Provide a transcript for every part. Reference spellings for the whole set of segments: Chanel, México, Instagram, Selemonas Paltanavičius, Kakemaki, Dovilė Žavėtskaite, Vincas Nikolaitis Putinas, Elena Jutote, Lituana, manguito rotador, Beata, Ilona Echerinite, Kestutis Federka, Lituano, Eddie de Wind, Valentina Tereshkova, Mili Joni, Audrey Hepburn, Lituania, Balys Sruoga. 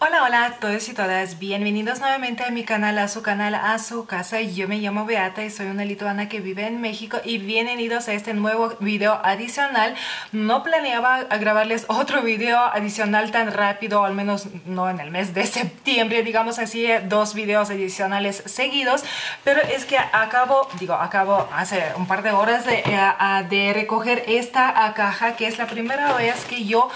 Hola, hola a todos y todas, bienvenidos nuevamente a mi canal, a su casa. Yo me llamo Beata y soy una lituana que vive en México y bienvenidos a este nuevo video adicional. No planeaba grabarles otro video adicional tan rápido, al menos no en el mes de septiembre, digamos así, dos videos adicionales seguidos, pero es que acabo hace un par de horas de recoger esta caja, que es la primera vez que yo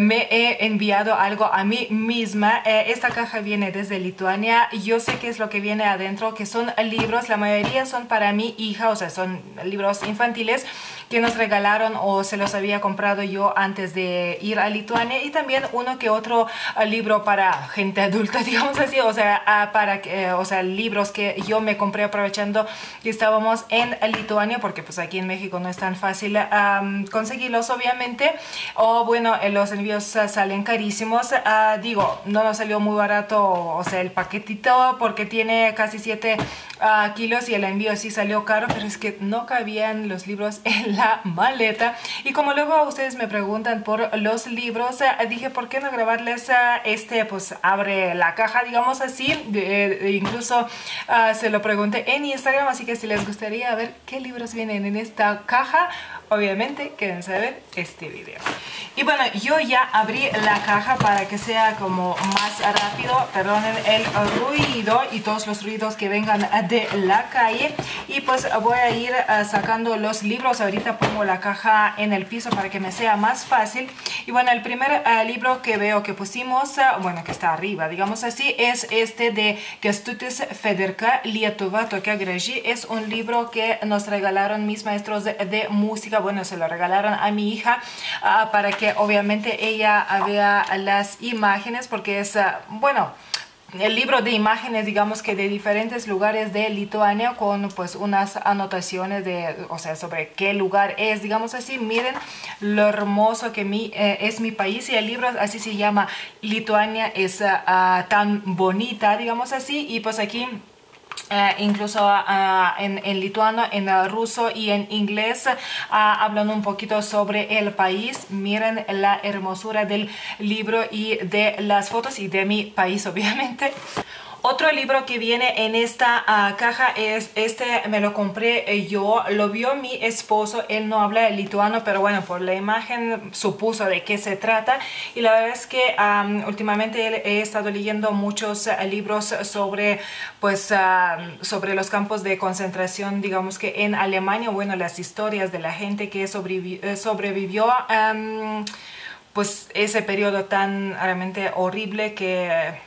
me he enviado algo a mí misma. Esta caja viene desde Lituania. Yo sé qué es lo que viene adentro, que son libros, la mayoría son para mi hija, o sea, son libros infantiles que nos regalaron o se los había comprado yo antes de ir a Lituania, y también uno que otro libro para gente adulta, digamos así, o sea, libros que yo me compré aprovechando que estábamos en Lituania, porque pues aquí en México no es tan fácil conseguirlos, obviamente, o bueno, los envíos salen carísimos. Digo, no nos salió muy barato, o sea, el paquetito, porque tiene casi 7 kilos y el envío sí salió caro, pero es que no cabían los libros en la maleta. Y como luego ustedes me preguntan por los libros, dije, ¿por qué no grabarles pues abre la caja, digamos así? Incluso se lo pregunté en Instagram, así que si les gustaría ver qué libros vienen en esta caja, obviamente quédense a ver este video. Y bueno, yo ya abrí la caja para que sea como más rápido, perdonen el ruido y todos los ruidos que vengan de la calle, y pues voy a ir sacando los libros. Ahorita pongo la caja en el piso para que me sea más fácil. Y bueno, el primer libro que veo que pusimos, bueno, que está arriba, digamos así, es este de Kestutis Federka, Lietuva tokia graži. Es un libro que nos regalaron mis maestros de música. Bueno, se lo regalaron a mi hija para que obviamente ella vea las imágenes, porque es, bueno, el libro de imágenes, digamos que de diferentes lugares de Lituania, con pues unas anotaciones de, o sea, sobre qué lugar es, digamos así. Miren lo hermoso que es mi país, y el libro así se llama Lituania es tan bonita, digamos así. Y pues aquí incluso en lituano, en ruso y en inglés hablan un poquito sobre el país. Miren la hermosura del libro y de las fotos y de mi país, obviamente. Otro libro que viene en esta caja es este. Me lo compré yo, lo vio mi esposo, él no habla lituano, pero bueno, por la imagen supuso de qué se trata. Y la verdad es que últimamente he estado leyendo muchos libros sobre, pues, sobre los campos de concentración, digamos que en Alemania, bueno, las historias de la gente que sobrevivió pues ese periodo tan realmente horrible que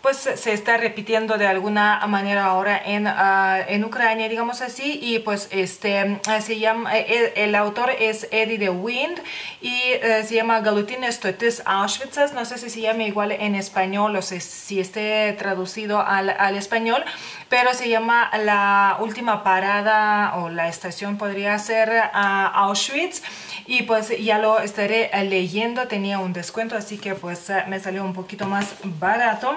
pues se está repitiendo de alguna manera ahora en Ucrania, digamos así. Y pues este se llama, el autor es Eddie de Wind, y se llama Galutinės stotys Auschwitzas. No sé si se llama igual en español, o sea, si esté traducido al español, pero se llama La última parada, o la estación podría ser Auschwitz. Y pues ya lo estaré leyendo, tenía un descuento, así que pues me salió un poquito más barato.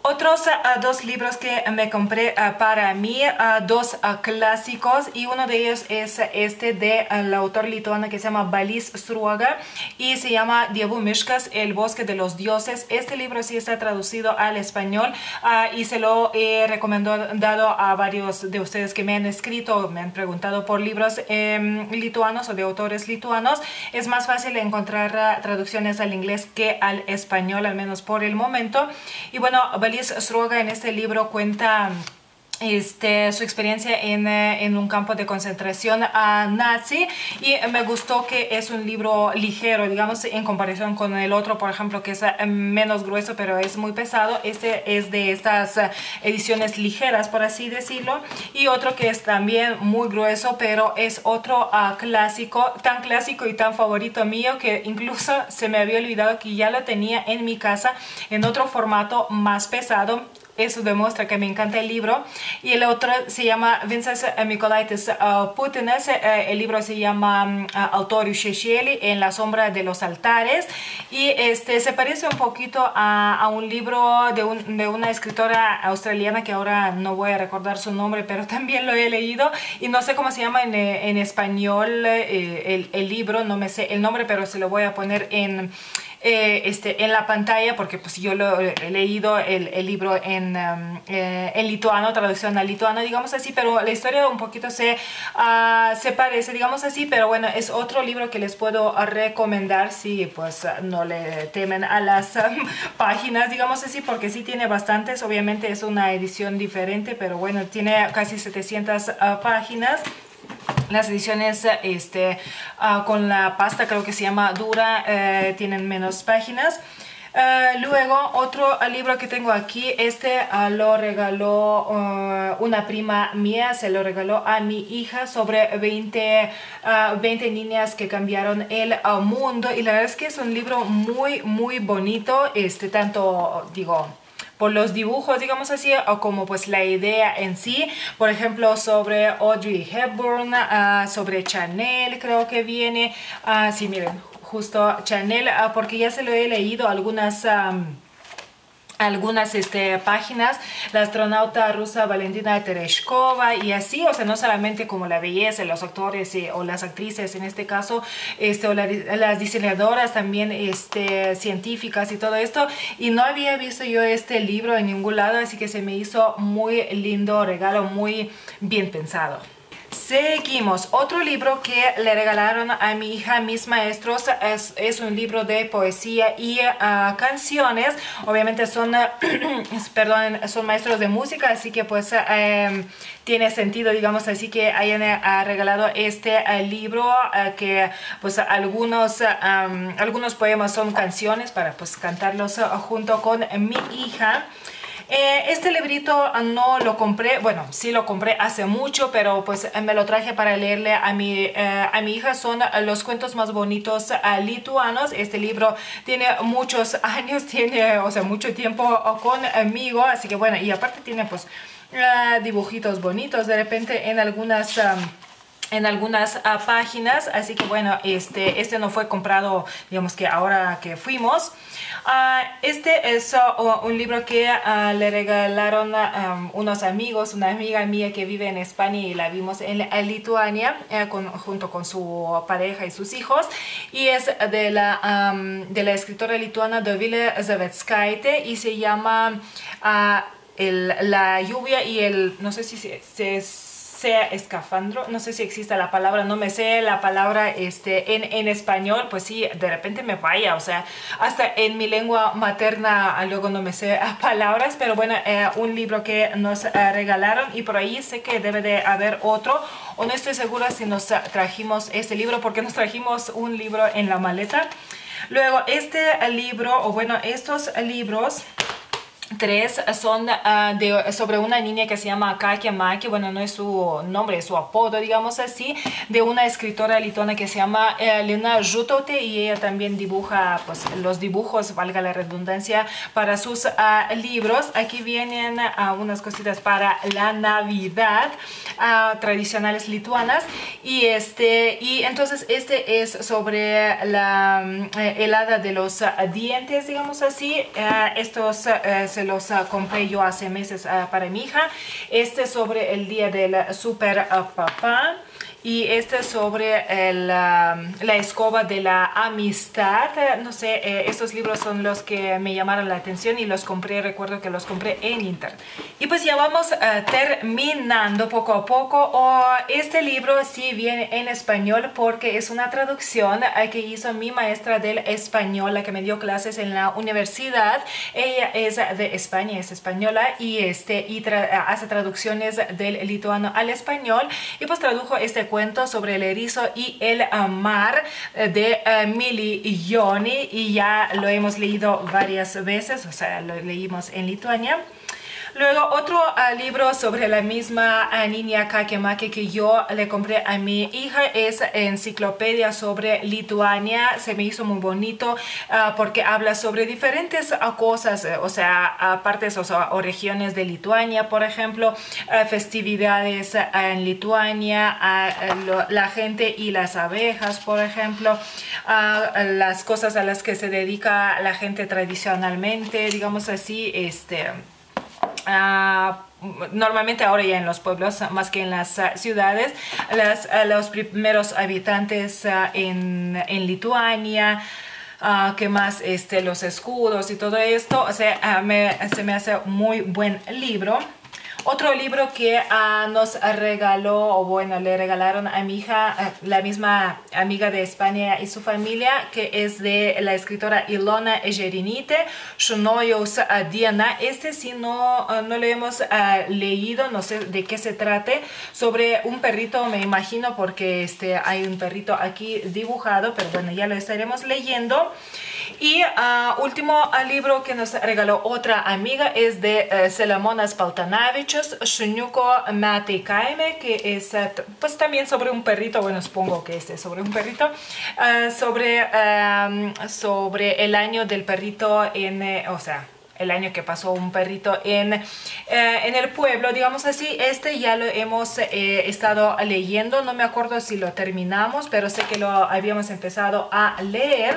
Otros dos libros que me compré para mí, dos clásicos, y uno de ellos es este de la autor lituana que se llama Balys Sruoga, y se llama Dievų miškas, el bosque de los dioses. Este libro sí está traducido al español, y se lo he recomendado a varios de ustedes que me han escrito, me han preguntado por libros lituanos o de autores lituanos. Es más fácil encontrar traducciones al inglés que al español, al menos por el momento. Y bueno, Balys Sruoga en este libro cuenta su experiencia en un campo de concentración nazi, y me gustó que es un libro ligero, digamos, en comparación con el otro, por ejemplo, que es menos grueso pero es muy pesado. Este es de estas ediciones ligeras, por así decirlo. Y otro que es también muy grueso, pero es otro clásico, tan clásico y tan favorito mío, que incluso se me había olvidado que ya lo tenía en mi casa en otro formato más pesado. eso demuestra que me encanta el libro. Y el otro se llama Vincas Nikolaitis Putinas, el libro se llama Autorius Shecheli, en la sombra de los altares, y se parece un poquito a un libro de una escritora australiana que ahora no voy a recordar su nombre, pero también lo he leído y no sé cómo se llama en español el libro, no me sé el nombre, pero se lo voy a poner en la pantalla, porque pues yo lo he leído el libro en lituano, traducción al lituano, digamos así, pero la historia un poquito se parece, digamos así, pero bueno, es otro libro que les puedo recomendar si pues no le temen a las páginas, digamos así, porque sí tiene bastantes, obviamente es una edición diferente, pero bueno, tiene casi 700 páginas. Las ediciones con la pasta, creo que se llama dura, tienen menos páginas. Luego otro libro que tengo aquí, lo regaló una prima mía, se lo regaló a mi hija, sobre 20 niñas que cambiaron el mundo, y la verdad es que es un libro muy muy bonito, tanto digo por los dibujos, digamos así, o como pues la idea en sí, por ejemplo sobre Audrey Hepburn, sobre Chanel, creo que viene, sí, miren, justo Chanel, porque ya se lo he leído algunas páginas, la astronauta rusa Valentina Tereshkova y así, o sea, no solamente como la belleza, los actores o las actrices en este caso, o las diseñadoras también, científicas y todo esto, y no había visto yo este libro en ningún lado, así que se me hizo muy lindo regalo, muy bien pensado. Seguimos, otro libro que le regalaron a mi hija mis maestros es un libro de poesía y canciones, obviamente son, perdón, son maestros de música, así que pues tiene sentido, digamos así, que hayan regalado libro, que pues algunos poemas son canciones para pues cantarlos junto con mi hija. Este librito no lo compré, bueno, sí lo compré hace mucho, pero pues me lo traje para leerle a mi hija. Son los cuentos más bonitos lituanos. Este libro tiene muchos años, tiene, o sea, mucho tiempo conmigo, así que bueno, y aparte tiene pues dibujitos bonitos de repente en algunas páginas, así que bueno, este no fue comprado, digamos que ahora que fuimos. Este es un libro que le regalaron unos amigos, una amiga mía que vive en España y la vimos en Lituania junto con su pareja y sus hijos, y es de la escritora lituana Dovilė Žavėtskaite y se llama La lluvia y el, no sé si sea escafandro, no sé si existe la palabra, no me sé la palabra en español, pues sí, de repente me falla, o sea, hasta en mi lengua materna luego no me sé palabras, pero bueno, un libro que nos regalaron, y por ahí sé que debe de haber otro, o no estoy segura si nos trajimos este libro, porque nos trajimos un libro en la maleta. Luego estos libros, 3 son sobre una niña que se llama Kakemaki, bueno, no es su nombre, es su apodo, digamos así, de una escritora lituana que se llama Elena Jutote, y ella también dibuja pues los dibujos, valga la redundancia, para sus libros. Aquí vienen unas cositas para la Navidad, tradicionales lituanas, y entonces es sobre la helada de los dientes, digamos así. Estos los compré yo hace meses para mi hija. Sobre el día del super papá, y sobre la escoba de la amistad. No sé, estos libros son los que me llamaron la atención y los compré, recuerdo que los compré en internet. Y pues ya vamos terminando poco a poco. Este libro sí viene en español porque es una traducción que hizo mi maestra del español, la que me dio clases en la universidad. Ella es de España, es española, y hace traducciones del lituano al español, y pues tradujo cuento sobre el erizo y el mar de Mili Joni, y ya lo hemos leído varias veces, o sea, lo leímos en Lituania. Luego otro libro sobre la misma niña Kakemaki que yo le compré a mi hija es Enciclopedia sobre Lituania. Se me hizo muy bonito porque habla sobre diferentes cosas, o sea, partes o regiones de Lituania, por ejemplo, festividades en Lituania, la gente y las abejas, por ejemplo, las cosas a las que se dedica la gente tradicionalmente, digamos así, normalmente ahora ya en los pueblos más que en las ciudades, los primeros habitantes en Lituania, que más los escudos y todo esto. O sea, se me hace muy buen libro. Otro libro que nos regaló, o bueno, le regalaron a mi hija, la misma amiga de España y su familia, que es de la escritora Ilona Echerinite, Šunojaus diena. Este si no lo hemos leído, no sé de qué se trate, sobre un perrito, me imagino, porque hay un perrito aquí dibujado, pero bueno, ya lo estaremos leyendo. Y último libro que nos regaló otra amiga es de Selemonas Paltanavičius, que es pues también sobre un perrito, bueno, supongo que es sobre un perrito, sobre el año del perrito o sea, el año que pasó un perrito en el pueblo, digamos así. Ya lo hemos estado leyendo, no me acuerdo si lo terminamos, pero sé que lo habíamos empezado a leer.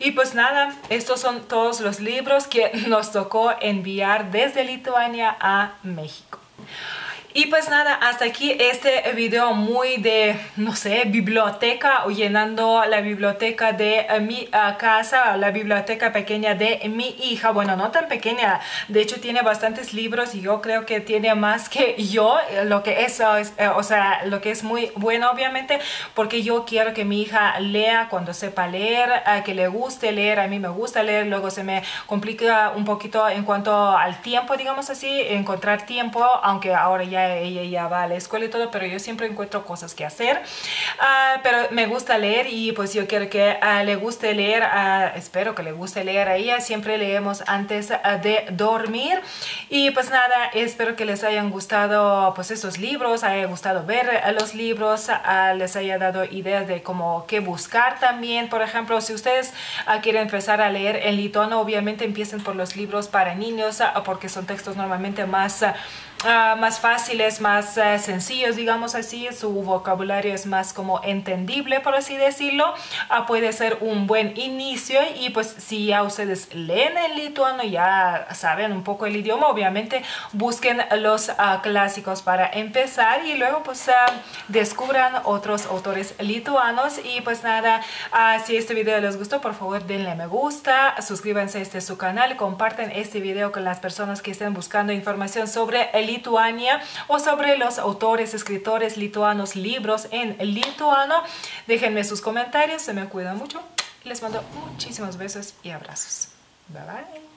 Y pues nada, estos son todos los libros que nos tocó enviar desde Lituania a México. Y pues nada, hasta aquí este video muy de, no sé, biblioteca, o llenando la biblioteca de mi casa, la biblioteca pequeña de mi hija. Bueno, no tan pequeña, de hecho tiene bastantes libros y yo creo que tiene más que yo, lo que es o sea, lo que es muy bueno, obviamente, porque yo quiero que mi hija lea cuando sepa leer, que le guste leer. A mí me gusta leer, luego se me complica un poquito en cuanto al tiempo, digamos así, encontrar tiempo, aunque ahora ya ella ya va a la escuela y todo, pero yo siempre encuentro cosas que hacer, pero me gusta leer y pues yo quiero que le guste leer, espero que le guste leer a ella. Siempre leemos antes de dormir. Y pues nada, espero que les hayan gustado pues estos libros, haya gustado ver los libros, les haya dado ideas de como qué buscar también. Por ejemplo, si ustedes quieren empezar a leer en lituano, obviamente empiecen por los libros para niños, porque son textos normalmente más fáciles, más sencillos, digamos así. Su vocabulario es más como entendible, por así decirlo. Puede ser un buen inicio. Y pues si ya ustedes leen el lituano, ya saben un poco el idioma, obviamente busquen los clásicos para empezar, y luego pues descubran otros autores lituanos. Y pues nada, si este video les gustó, por favor denle me gusta, suscríbanse a su canal, comparten este video con las personas que estén buscando información sobre el Lituania o sobre los autores, escritores lituanos, libros en lituano. Déjenme sus comentarios, se me cuidan mucho. Les mando muchísimos besos y abrazos. Bye bye.